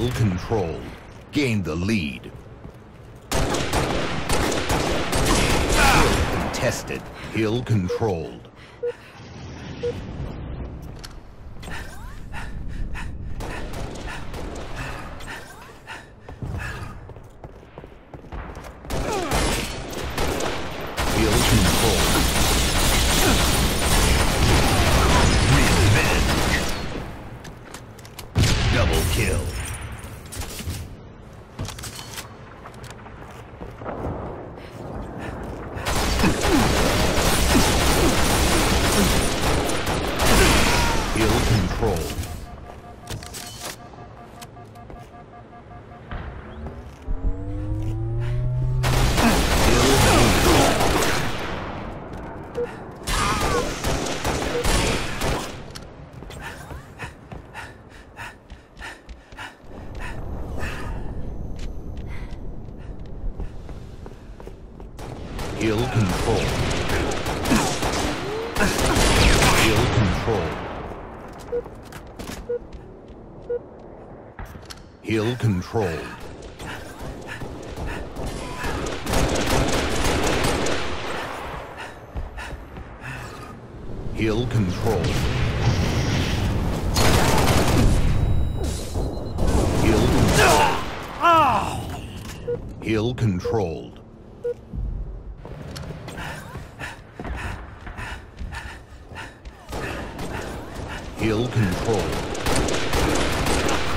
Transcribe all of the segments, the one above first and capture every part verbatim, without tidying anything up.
still controlled, gained the lead. Hill contested, Hill controlled. Ill control. Ill control. Ill control. Ill control. Ill control. Ill controlled. Ill control.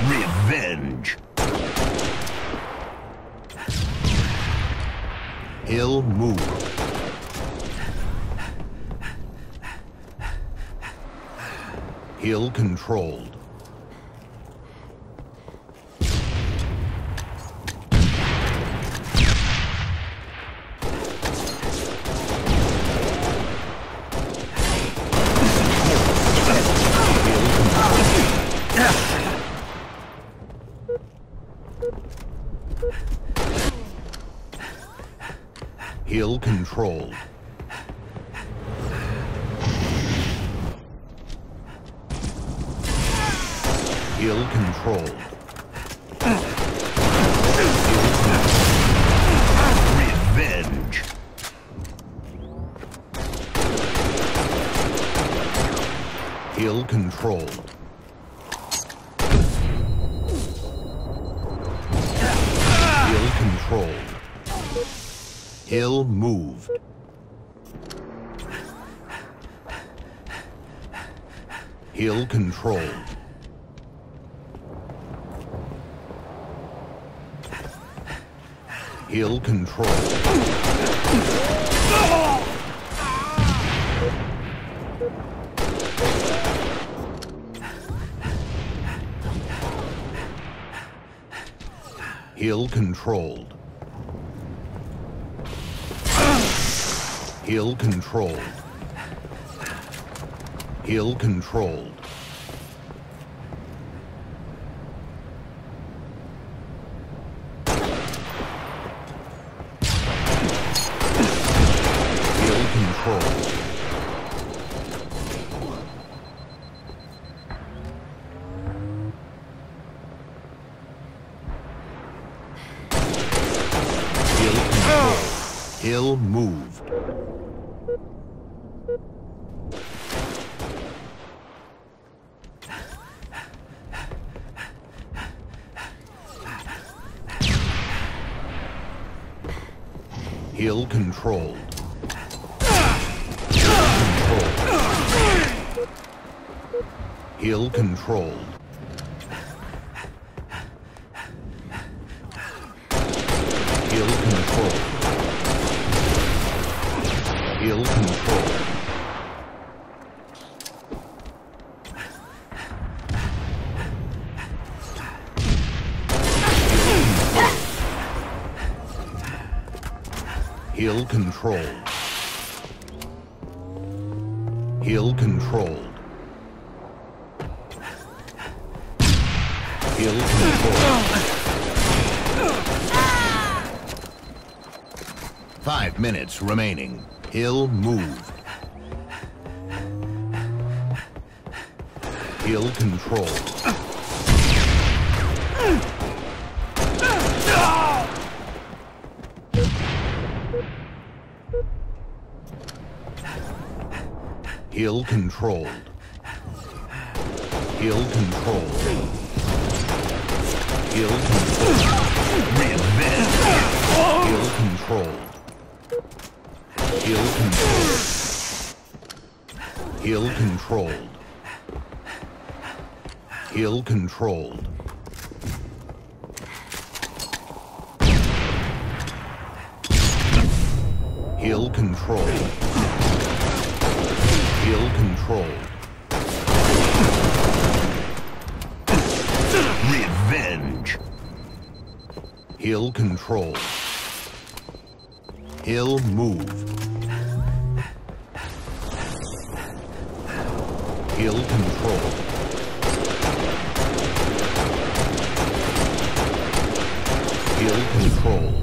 Revenge. Ill move. Ill controlled. Ill controlled. Ill controlled. Revenge. Ill controlled. Ill controlled. Ill moved. Ill controlled. Ill controlled. Ill controlled. Ill controlled. Ill controlled. Ill controlled. Ill controlled. Ill moved. Ill controlled. Ill controlled. Ill controlled. Ill controlled. Ill controlled. Ill controlled. Ill controlled. Five minutes remaining. Ill moved. Ill controlled. Ill-controlled. Ill-controlled. Ill-controlled. Revenge. Ill-controlled. Ill-controlled. Ill-controlled. Ill-controlled. Ill-controlled. Ill-controlled. Revenge. Ill-controlled. Ill-move. Ill-controlled. Ill-controlled.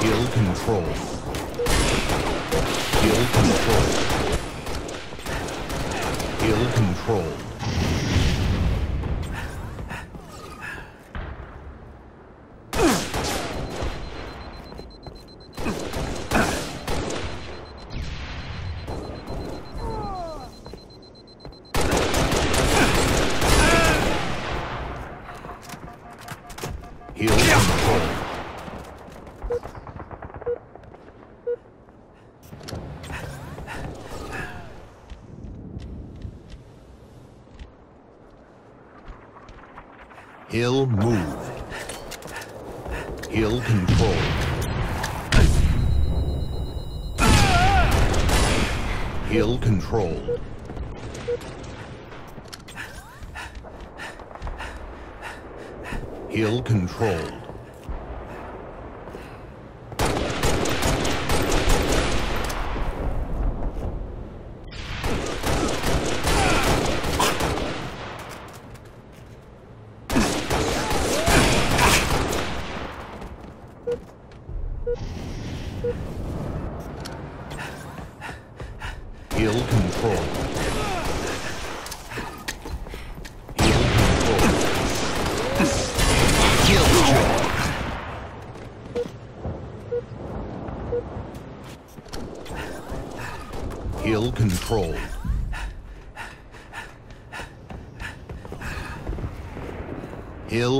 Ill-controlled. Ill-controlled. Ill-controlled. Ill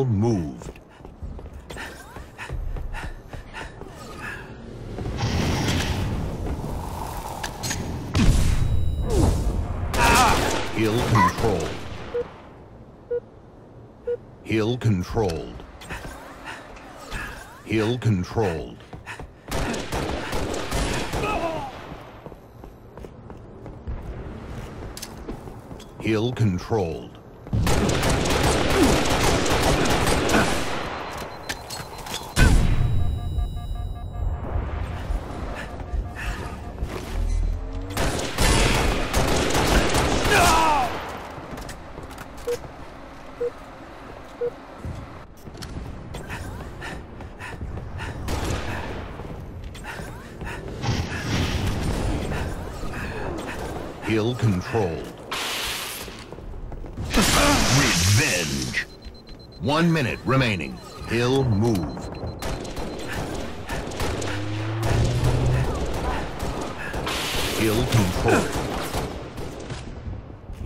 move. Ill control. Ill controlled. Ill controlled. Ill-controlled. Ill-moved. Ill-controlled. Ill-controlled. Ill-controlled. Ill-controlled. Ill-controlled. Revenge. One minute remaining. Ill move. Ill controlled.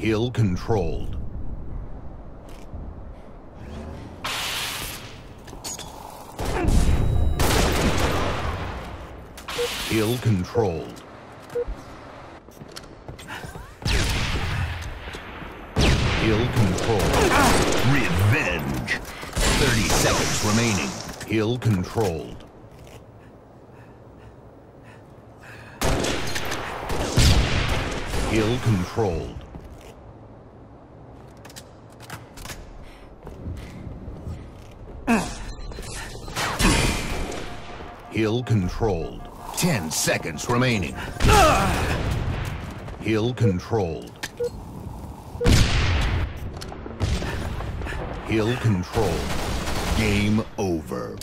Ill controlled. Ill controlled. Ill controlled. Revenge. Thirty seconds remaining. Ill controlled. Ill controlled. Ill controlled. Ten seconds remaining. Ill controlled. Ill-controlled. Game over.